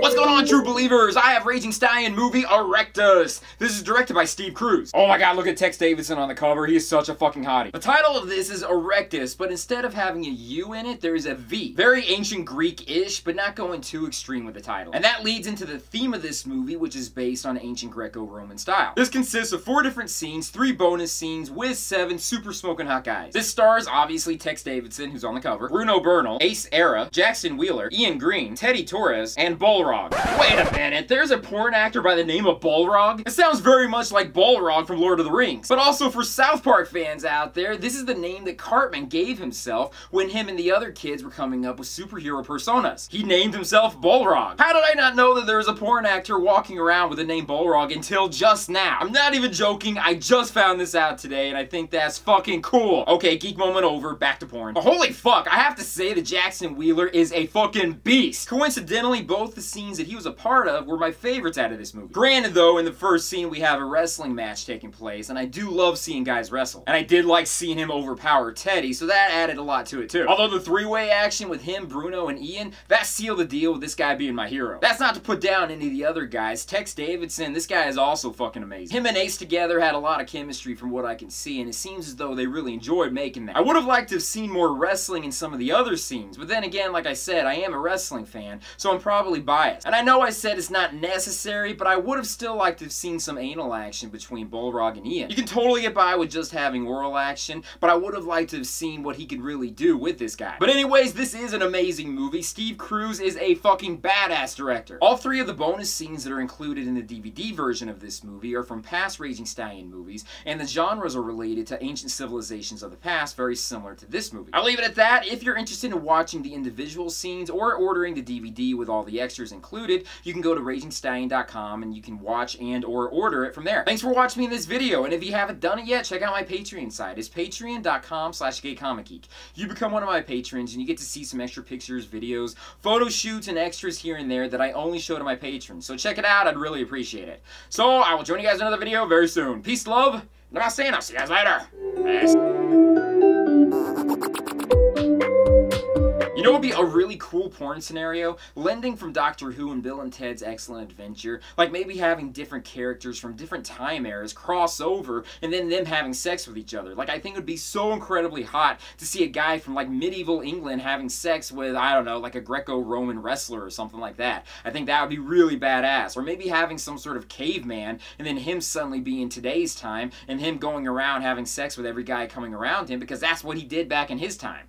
What's going on, true believers? I have Raging Stallion movie Erectus. This is directed by Steve Cruz. Oh my god, look at Tex Davidson on the cover. He is such a fucking hottie. The title of this is Erectus, but instead of having a U in it, there is a V. Very ancient Greek-ish, but not going too extreme with the title. And that leads into the theme of this movie, which is based on ancient Greco-Roman style. This consists of 4 different scenes, 3 bonus scenes, with 7 super smoking hot guys. This stars, obviously, Tex Davidson, who's on the cover, Bruno Bernal, Ace Era, Jackson Wheeler, Ian Green, Teddy Torres, and Bulrog. Wait a minute, there's a porn actor by the name of Bulrog? It sounds very much like Balrog from Lord of the Rings. But also for South Park fans out there, this is the name that Cartman gave himself when him and the other kids were coming up with superhero personas. He named himself Bulrog. How did I not know that there was a porn actor walking around with the name Bulrog until just now? I'm not even joking, I just found this out today and I think that's fucking cool. Okay, geek moment over, back to porn. But holy fuck, I have to say that Jackson Wheeler is a fucking beast. Coincidentally, both the scenes that he was a part of were my favorites out of this movie. Granted though, in the first scene we have a wrestling match taking place, and I do love seeing guys wrestle. And I did like seeing him overpower Teddy, so that added a lot to it too. Although the 3-way action with him, Bruno, and Ian, that sealed the deal with this guy being my hero. That's not to put down any of the other guys. Tex Davidson, this guy is also fucking amazing. Him and Ace together had a lot of chemistry from what I can see, and it seems as though they really enjoyed making that. I would have liked to have seen more wrestling in some of the other scenes, but then again, like I said, I am a wrestling fan, so I'm probably biased. And I know I said it's not necessary, but I would have still liked to have seen some anal action between Bulrog and Ian. You can totally get by with just having oral action, but I would have liked to have seen what he could really do with this guy. But anyways, this is an amazing movie. Steve Cruz is a fucking badass director. All 3 of the bonus scenes that are included in the DVD version of this movie are from past Raging Stallion movies, and the genres are related to ancient civilizations of the past, very similar to this movie. I'll leave it at that. If you're interested in watching the individual scenes or ordering the DVD with all the extras included, you can go to RagingStallion.com and you can watch and or order it from there. Thanks for watching me in this video, and if you haven't done it yet, check out my Patreon site. It's patreon.com/GayComicGeek. You become one of my patrons and you get to see some extra pictures, videos, photo shoots, and extras here and there that I only show to my patrons. So check it out, I'd really appreciate it. So I will join you guys in another video very soon. Peace, love, and I'm not saying I'll see you guys later. You know what would be a really cool porn scenario? Lending from Doctor Who and Bill and Ted's Excellent Adventure. Like maybe having different characters from different time eras cross over and then them having sex with each other. Like I think it would be so incredibly hot to see a guy from like medieval England having sex with, I don't know, like a Greco-Roman wrestler or something like that. I think that would be really badass. Or maybe having some sort of caveman and then him suddenly being today's time and him going around having sex with every guy coming around him because that's what he did back in his time.